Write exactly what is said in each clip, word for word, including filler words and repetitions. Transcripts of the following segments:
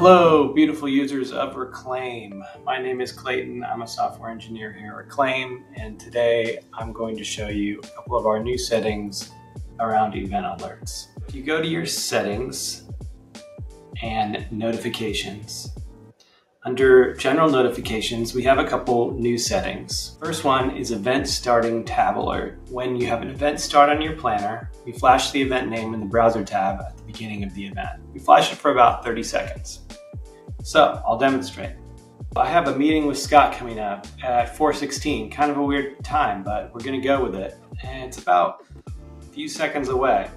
Hello, beautiful users of Reclaim. My name is Clayton. I'm a software engineer here at Reclaim, and today I'm going to show you a couple of our new settings around event alerts. If you go to your settings and notifications, under general notifications, we have a couple new settings. First one is event starting tab alert. When you have an event start on your planner, we flash the event name in the browser tab at the beginning of the event. We flash it for about thirty seconds. So I'll demonstrate. I have a meeting with Scott coming up at four sixteen, kind of a weird time, but we're gonna go with it. And it's about a few seconds away.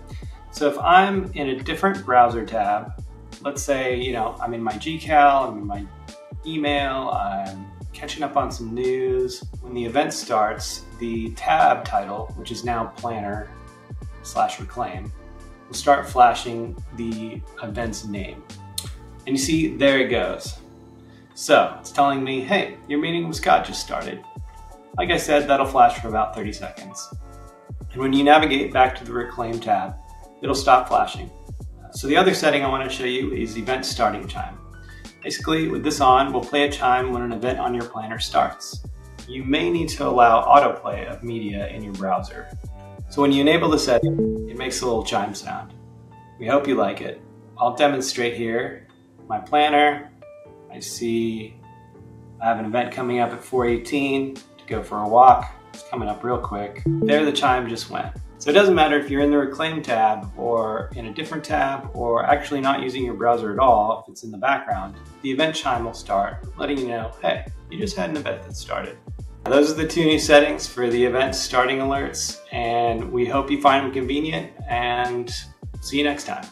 So if I'm in a different browser tab, let's say, you know, I'm in my GCal, I'm in my email, I'm catching up on some news. When the event starts, the tab title, which is now planner slash reclaim, will start flashing the event's name. And you see, there it goes. So it's telling me, hey, your meeting with Scott just started. Like I said, that'll flash for about thirty seconds. And when you navigate back to the Reclaim tab, it'll stop flashing. So the other setting I want to show you is event starting time. Basically, with this on, we'll play a chime when an event on your planner starts. You may need to allow autoplay of media in your browser. So when you enable the setting, it makes a little chime sound. We hope you like it. I'll demonstrate here. My planner, I see I have an event coming up at four eighteen to go for a walk. It's coming up real quick. There the chime just went. So it doesn't matter if you're in the Reclaim tab or in a different tab or actually not using your browser at all, if it's in the background, the event chime will start letting you know, hey, you just had an event that started. Now, those are the two new settings for the event starting alerts, and we hope you find them convenient, and see you next time.